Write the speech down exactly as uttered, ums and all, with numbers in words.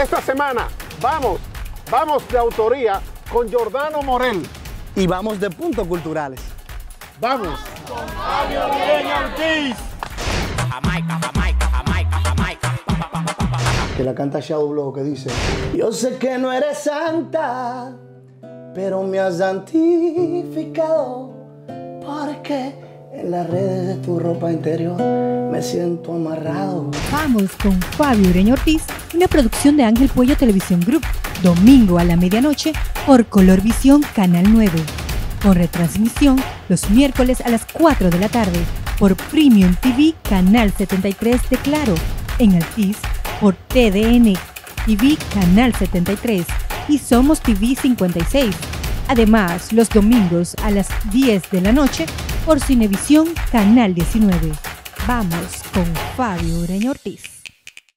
Esta semana, vamos, vamos de autoría con Giordano Morel. Y vamos de puntos culturales. Vamos. Con Fabio Ureña Ortiz. Jamaica, Jamaica, Jamaica, Jamaica. Que la canta Shadow Blood, que dice: yo sé que no eres santa, pero me has santificado, porque en las redes de tu ropa interior me siento amarrado. Vamos con Fabio Ureña Ortiz, una producción de Ángel Puello Televisión Group, domingo a la medianoche por Colorvisión Canal nueve, con retransmisión los miércoles a las cuatro de la tarde por Premium T V Canal setenta y tres de Claro, en Altiz por T D N T V Canal setenta y tres y Somos T V cincuenta y seis. Además, los domingos a las diez de la noche por Cinevisión Canal diecinueve. Vamos con Fabio Ureña Ortiz.